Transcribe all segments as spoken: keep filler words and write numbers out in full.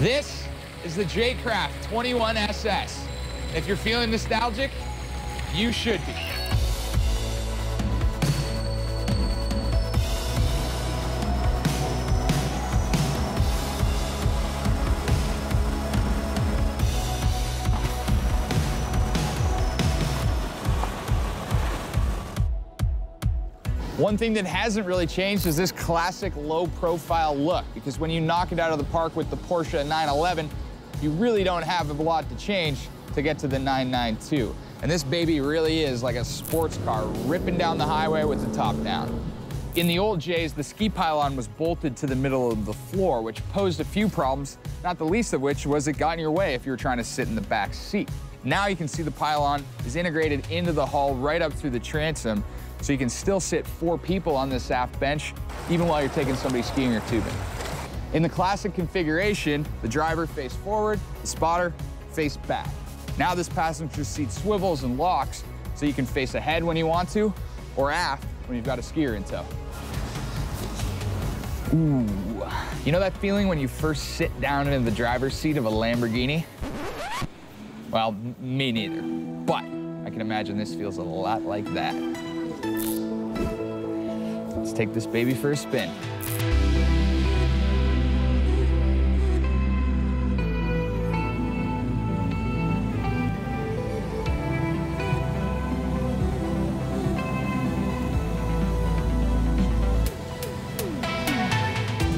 This is the J-Craft twenty-one S S. If you're feeling nostalgic, you should be. One thing that hasn't really changed is this classic low-profile look, because when you knock it out of the park with the Porsche nine eleven, you really don't have a lot to change to get to the nine ninety-two. And this baby really is like a sports car ripping down the highway with the top down. In the old J's, the ski pylon was bolted to the middle of the floor, which posed a few problems, not the least of which was it got in your way if you were trying to sit in the back seat. Now you can see the pylon is integrated into the hull right up through the transom, so you can still sit four people on this aft bench, even while you're taking somebody skiing or tubing. In the classic configuration, the driver faced forward, the spotter faced back. Now this passenger seat swivels and locks, so you can face ahead when you want to, or aft when you've got a skier in tow. Ooh, you know that feeling when you first sit down in the driver's seat of a Lamborghini? Well, me neither, but I can imagine this feels a lot like that. Let's take this baby for a spin.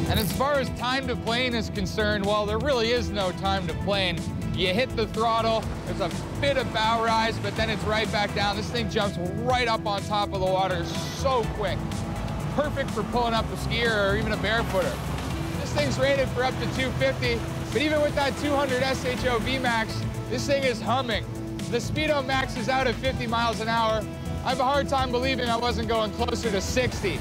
And as far as time to plane is concerned, well, there really is no time to plane. You hit the throttle, there's a bit of bow rise, but then it's right back down. This thing jumps right up on top of the water so quick. Perfect for pulling up a skier or even a barefooter. This thing's rated for up to two fifty, but even with that two hundred S H O Vmax, this thing is humming. The Speedo Max is out at fifty miles an hour. I have a hard time believing I wasn't going closer to sixty.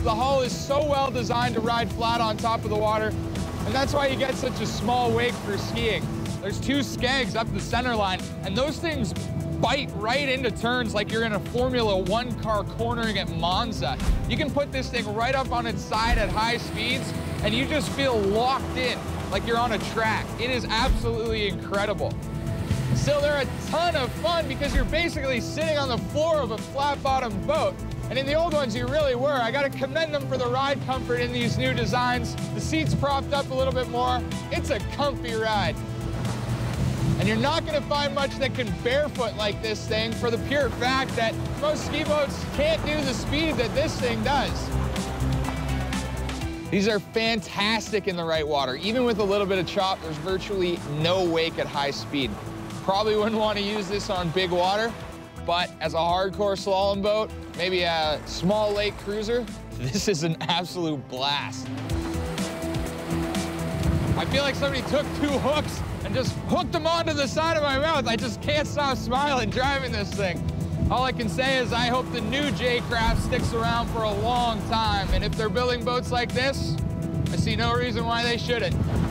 The hull is so well designed to ride flat on top of the water, and that's why you get such a small wake for skiing. There's two skegs up the center line, and those things bite right into turns like you're in a Formula One car cornering at Monza. You can put this thing right up on its side at high speeds, and you just feel locked in like you're on a track. It is absolutely incredible. Still, they're a ton of fun because you're basically sitting on the floor of a flat-bottomed boat. And in the old ones, you really were. I gotta commend them for the ride comfort in these new designs. The seat's propped up a little bit more. It's a comfy ride. And you're not gonna find much that can barefoot like this thing, for the pure fact that most ski boats can't do the speed that this thing does. These are fantastic in the right water. Even with a little bit of chop, there's virtually no wake at high speed. Probably wouldn't wanna use this on big water, but as a hardcore slalom boat, maybe a small lake cruiser, this is an absolute blast. I feel like somebody took two hooks and just hooked them onto the side of my mouth. I just can't stop smiling driving this thing. All I can say is I hope the new J-Craft sticks around for a long time, and if they're building boats like this, I see no reason why they shouldn't.